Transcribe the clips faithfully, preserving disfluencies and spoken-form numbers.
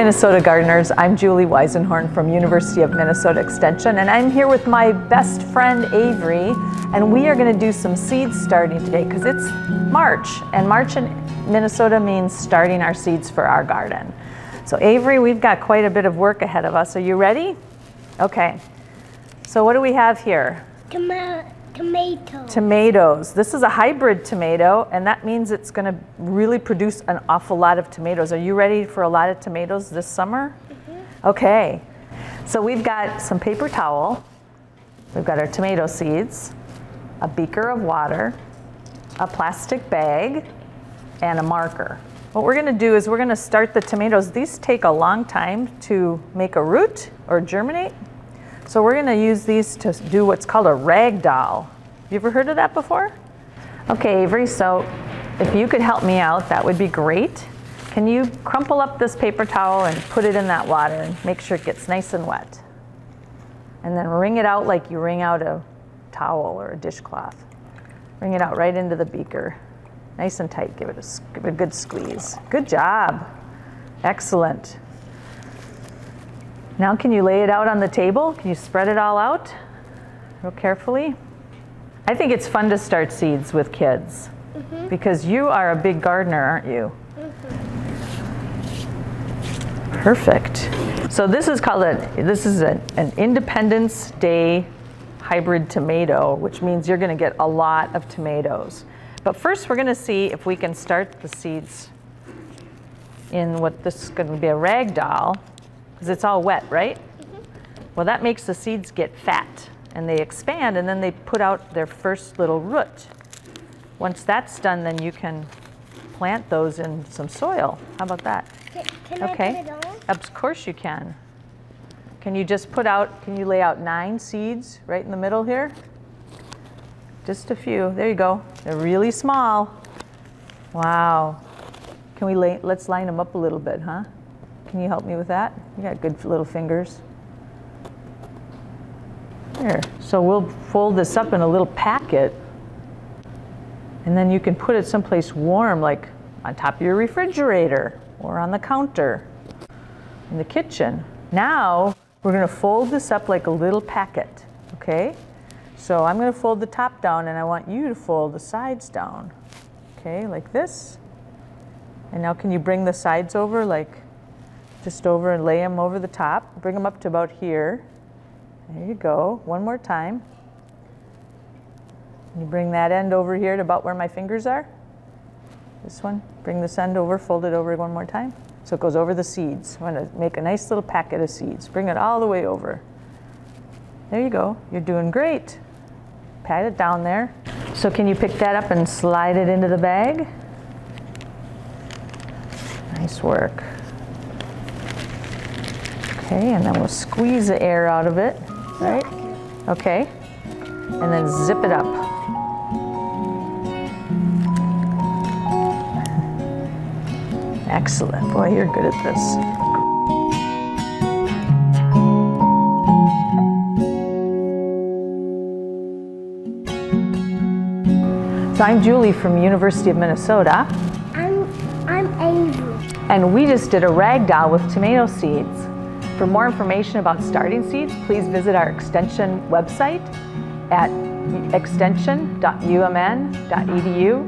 Minnesota Gardeners, I'm Julie Weisenhorn from University of Minnesota Extension, and I'm here with my best friend Avery, and we are going to do some seed starting today because it's March, and March in Minnesota means starting our seeds for our garden. So Avery, we've got quite a bit of work ahead of us. Are you ready? Okay. So what do we have here? Tomato. Tomatoes. Tomatoes. This is a hybrid tomato, and that means it's going to really produce an awful lot of tomatoes. Are you ready for a lot of tomatoes this summer? Mm-hmm. Okay. So we've got some paper towel. We've got our tomato seeds, a beaker of water, a plastic bag, and a marker. What we're going to do is we're going to start the tomatoes. These take a long time to make a root or germinate. So we're going to use these to do what's called a rag doll. You ever heard of that before? Okay, Avery, so if you could help me out, that would be great. Can you crumple up this paper towel and put it in that water and make sure it gets nice and wet? And then wring it out like you wring out a towel or a dishcloth. Wring it out right into the beaker. Nice and tight. Give it a, give it a good squeeze. Good job. Excellent. Now can you lay it out on the table? Can you spread it all out real carefully? I think it's fun to start seeds with kids mm-hmm. because you are a big gardener, aren't you? Mm-hmm. Perfect. So this is called a, this is a, an Independence Day hybrid tomato, which means you're going to get a lot of tomatoes. But first we're going to see if we can start the seeds in what this is going to be a rag doll. Because it's all wet, right? Mm-hmm. Well, that makes the seeds get fat, and they expand, and then they put out their first little root. Once that's done, then you can plant those in some soil. How about that? Can, can okay. I put it on? Of course you can. Can you just put out, can you lay out nine seeds right in the middle here? Just a few. There you go. They're really small. Wow. Can we lay, let's line them up a little bit, huh? Can you help me with that? You got good little fingers. Here. So we'll fold this up in a little packet, and then you can put it someplace warm, like on top of your refrigerator or on the counter in the kitchen. Now we're going to fold this up like a little packet, okay? So I'm going to fold the top down, and I want you to fold the sides down, okay, like this. And now can you bring the sides over like just over and lay them over the top. Bring them up to about here. There you go. One more time. You bring that end over here to about where my fingers are. This one. Bring this end over, fold it over one more time. So it goes over the seeds. I'm going to make a nice little packet of seeds. Bring it all the way over. There you go. You're doing great. Pat it down there. So can you pick that up and slide it into the bag? Nice work. Okay, and then we'll squeeze the air out of it, right? Okay, and then zip it up. Excellent, boy, you're good at this. So I'm Julie from University of Minnesota. I'm, I'm Avery. And we just did a rag doll with tomato seeds. For more information about starting seeds, please visit our Extension website at extension dot U M N dot E D U.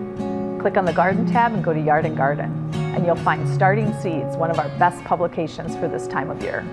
Click on the Garden tab and go to Yard and Garden, and you'll find Starting Seeds, one of our best publications for this time of year.